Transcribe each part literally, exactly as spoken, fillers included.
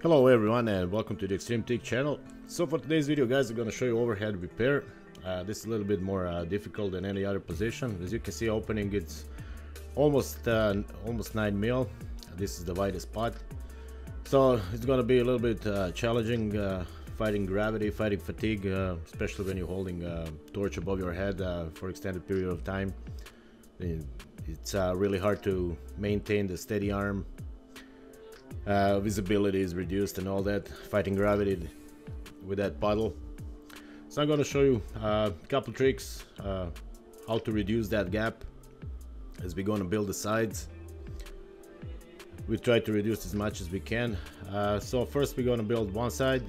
Hello everyone and welcome to the Extreme TIG channel. So for today's video guys, I'm gonna show you overhead repair. Uh, this is a little bit more uh, difficult than any other position. As you can see, opening it's almost uh, almost nine mil. This is the widest spot. So it's gonna be a little bit uh, challenging uh, fighting gravity, fighting fatigue, uh, especially when you're holding a torch above your head uh, for extended period of time. It's uh, really hard to maintain the steady arm. Uh, visibility is reduced and all that, fighting gravity with that puddle. So I'm going to show you a couple tricks uh, how to reduce that gap as we're going to build the sides. We try to reduce as much as we can. Uh, so first we're going to build one side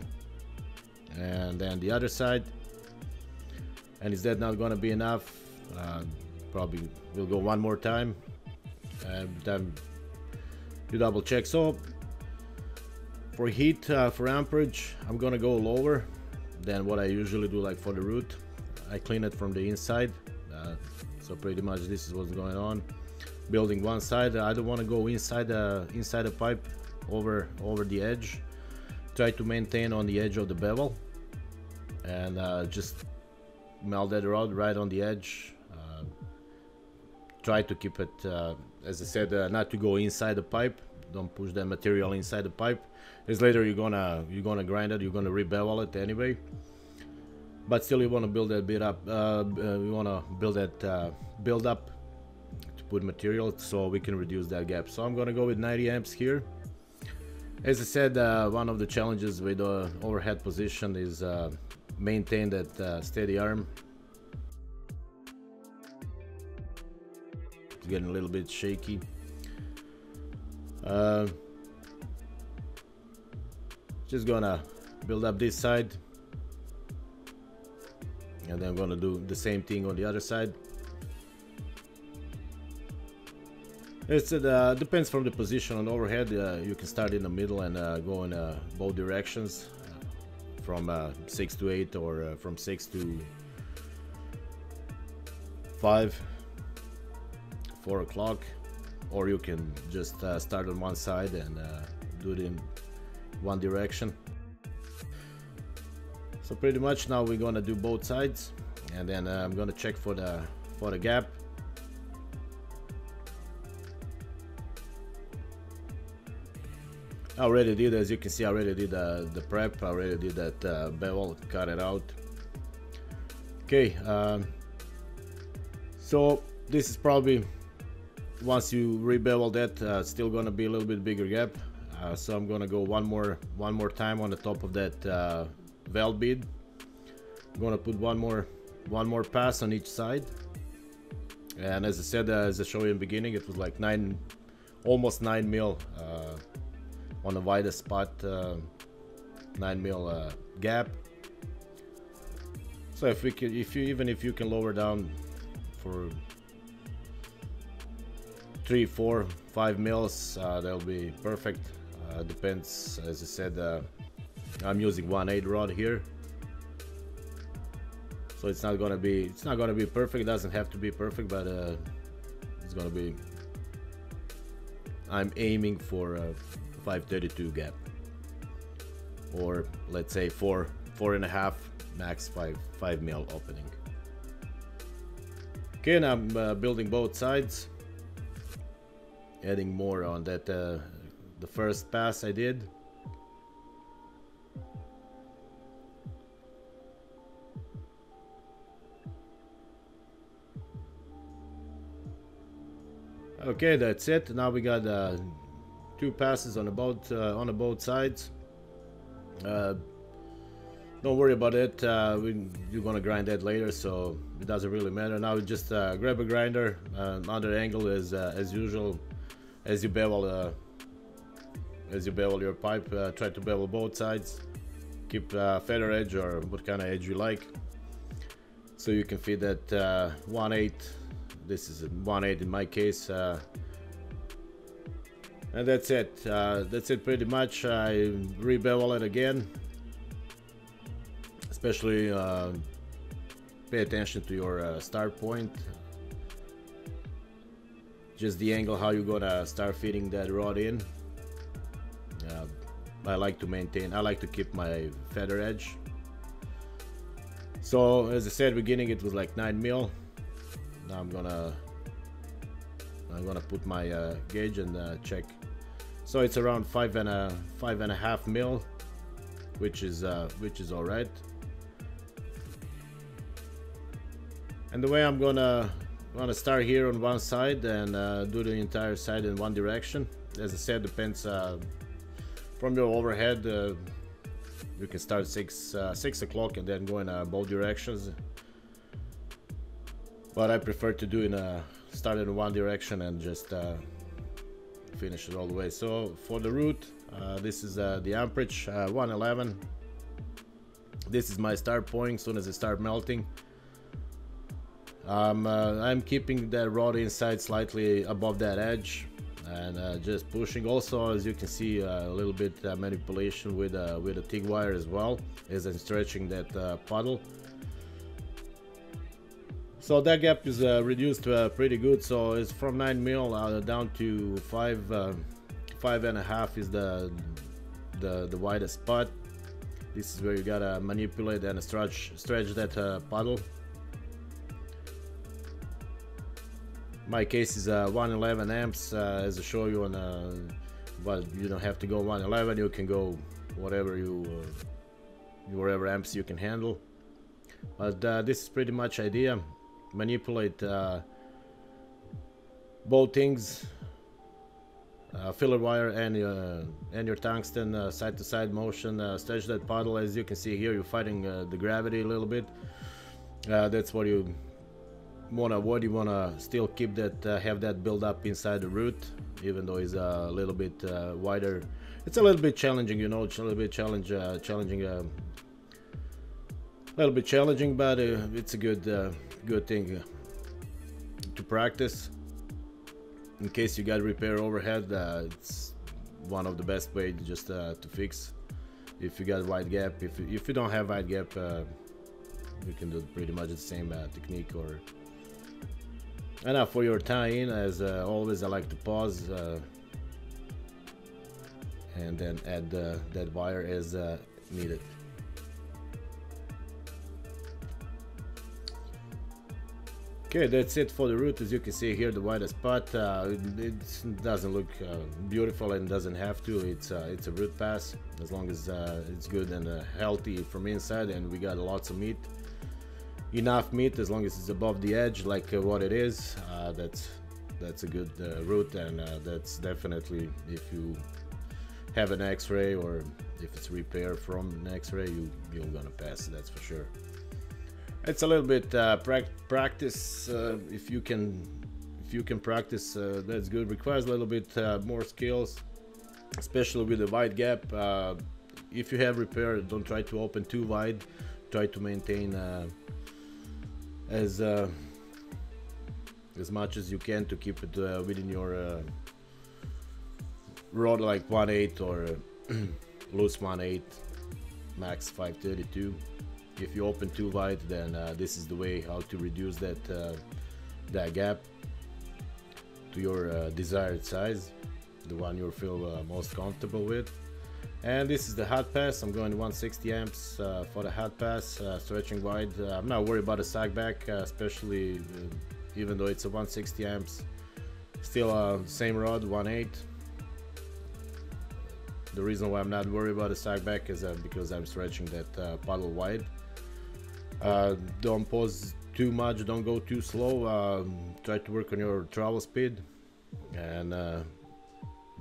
and then the other side, and is that not going to be enough? Uh, probably we'll go one more time and then you double check. So for heat, uh, for amperage, I'm gonna go lower than what I usually do. Like for the root, I clean it from the inside. Uh, so pretty much this is what's going on. Building one side, I don't want to go inside uh, inside the pipe, over over the edge. Try to maintain on the edge of the bevel, and uh, just melt that rod right on the edge. Uh, try to keep it, uh, as I said, uh, not to go inside the pipe. Don't push that material inside the pipe, as later you're gonna you're gonna grind it, you're gonna rebevel it anyway. But still, you want to build that bit up. Uh, we want to build that uh, build up to put material so we can reduce that gap. So I'm gonna go with ninety amps here. As I said, uh, one of the challenges with uh, overhead position is uh, maintain that uh, steady arm. It's getting a little bit shaky. Uh, just gonna build up this side, and then I'm gonna do the same thing on the other side. It uh, depends from the position on overhead. Uh, you can start in the middle and uh, go in uh, both directions, from uh, six to eight or uh, from six to five, four o'clock. Or you can just uh, start on one side and uh, do it in one direction. So pretty much now we're gonna do both sides, and then uh, I'm gonna check for the for the gap. I already did, as you can see, I already did uh, the prep. I already did that uh, bevel, cut it out. Okay, um, so this is probably, once you rebevel that, uh, still gonna be a little bit bigger gap. Uh, so I'm gonna go one more one more time on the top of that uh, valve bead. I'm gonna put one more one more pass on each side. And as I said, uh, as I showed you in the beginning, it was like nine, almost nine mil uh, on the widest spot, uh, nine mil uh, gap. So if we can, if you even if you can lower down for three, four, five mils, uh, that'll be perfect. Uh, depends, as I said, uh, I'm using one eighth rod here, so it's not gonna be it's not gonna be perfect. It doesn't have to be perfect, but uh, it's gonna be. I'm aiming for a five thirty-two gap, or let's say four, four and a half max, five, five mil opening. Okay, and I'm uh, building both sides. Adding more on that, uh, the first pass I did. Okay, that's it. Now we got uh, two passes on about uh, on both sides. Uh, don't worry about it. Uh, we, you're gonna grind that later, so it doesn't really matter. Now we just uh, grab a grinder, uh, another angle is uh, as usual. As you bevel, uh, as you bevel your pipe, uh, try to bevel both sides. Keep uh, feather edge or what kind of edge you like, so you can feed that uh, one eighth. This is one eighth in my case, uh, and that's it. Uh, that's it pretty much. I rebevel it again. Especially uh, pay attention to your uh, start point. Just the angle how you're gonna start feeding that rod in. Uh, I like to maintain, I like to keep my feather edge. So as I said beginning, it was like nine mil. Now I'm gonna I'm gonna put my uh, gauge and uh, check. So it's around five and a five and a half mil, which is uh, which is all right. And the way I'm gonna gonna start here on one side and uh, do the entire side in one direction. As I said, depends uh, from your overhead. Uh, you can start six uh, six o'clock and then go in uh, both directions. But I prefer to do in a start in one direction and just uh, finish it all the way. So for the route, uh, this is uh, the amperage, uh, one eleven. This is my start point. As soon as it start melting, um, uh, I'm keeping that rod inside slightly above that edge and uh, just pushing. Also, as you can see, uh, a little bit uh, manipulation with uh, with a TIG wire as well, as I'm stretching that uh, puddle. So that gap is uh, reduced uh, pretty good. So it's from nine mil uh, down to five, uh, five and a half is the, the the widest spot. This is where you gotta manipulate and stretch stretch that uh, puddle. My case is uh, one eleven amps, uh, as I show you on. Uh, but you don't have to go one eleven. You can go whatever you uh, whatever amps you can handle. But uh, this is pretty much idea. Manipulate uh, both things, uh, filler wire and uh, and your tungsten, uh, side to side motion, uh, stretch that paddle. As you can see here, you're fighting uh, the gravity a little bit. Uh, that's what you want to avoid. You want to still keep that, uh, have that build up inside the root, even though it's a little bit uh, wider. It's a little bit challenging, you know. It's a little bit challenge, uh, challenging. Uh, A little bit challenging, but uh, it's a good uh, good thing to practice in case you got repair overhead. Uh, it's one of the best way to just uh, to fix if you got wide gap. If, if you don't have wide gap, uh, you can do pretty much the same uh, technique. Or and now for your tie-in, as uh, always, I like to pause uh, and then add uh, that wire as uh, needed. Okay, that's it for the root. As you can see here, the widest spot. Uh, it, it doesn't look uh, beautiful and doesn't have to. It's uh, it's a root pass as long as uh, it's good and uh, healthy from inside, and we got lots of meat, enough meat as long as it's above the edge, like uh, what it is. Uh, that's that's a good uh, root, and uh, that's definitely, if you have an X-ray or if it's repair from an X-ray, you you're gonna pass. That's for sure. It's a little bit uh, pra practice. Uh, if you can, if you can practice, uh, that's good. Requires a little bit uh, more skills, especially with the wide gap. Uh, if you have repair, don't try to open too wide. Try to maintain uh, as uh, as much as you can to keep it uh, within your uh, rod, like one eight or loose one eight, max five thirty two. If you open too wide, then uh, this is the way how to reduce that uh, that gap to your uh, desired size, the one you feel uh, most comfortable with. And this is the hot pass. I'm going one sixty amps uh, for the hot pass, uh, stretching wide. Uh, I'm not worried about the sag back, uh, especially uh, even though it's a one sixty amps, still uh, same rod, one eight. The reason why I'm not worried about the sag back is uh, because I'm stretching that uh, paddle wide. Uh, don't pause too much, don't go too slow. Uh, try to work on your travel speed, and uh,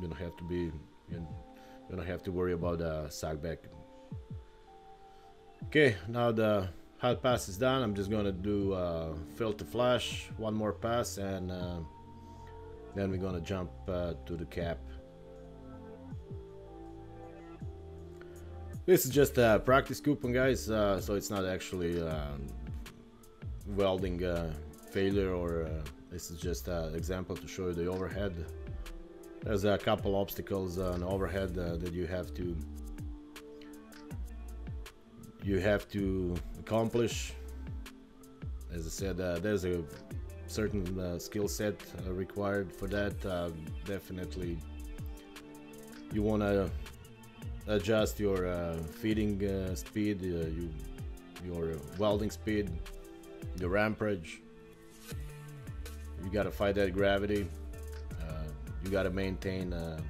you don't have to be you don't have to worry about the sag back. Okay, now the hot pass is done. I'm just gonna do uh, filter flash, one more pass, and uh, then we're gonna jump uh, to the cap. This is just a practice coupon, guys, uh, so it's not actually um, welding uh, failure, or uh, this is just an example to show you the overhead. There's a couple obstacles on overhead uh, that you have to you have to accomplish. As I said, uh, there's a certain uh, skill set uh, required for that. Uh, definitely you want to adjust your uh, feeding uh, speed, uh, you, your welding speed, your rampage. You gotta fight that gravity. Uh, you gotta maintain uh,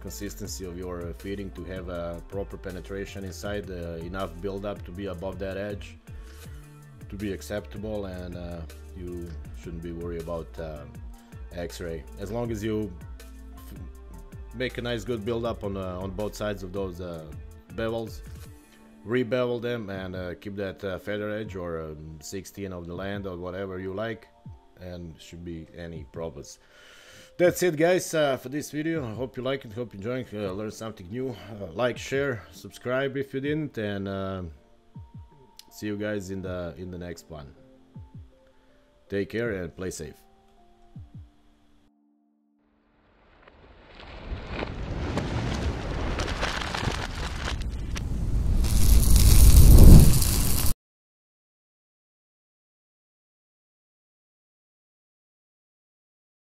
consistency of your feeding to have a proper penetration inside, uh, enough buildup to be above that edge, to be acceptable, and uh, you shouldn't be worried about uh, X-ray. As long as you make a nice good build up on uh, on both sides of those uh, bevels, re-bevel them, and uh, keep that uh, feather edge or um, sixteen of the land or whatever you like, and should be any problems. That's it, guys, uh, for this video. I hope you like it, hope you enjoying, uh, learn something new. Uh, like, share, subscribe if you didn't, and uh, see you guys in the in the next one. Take care and play safe.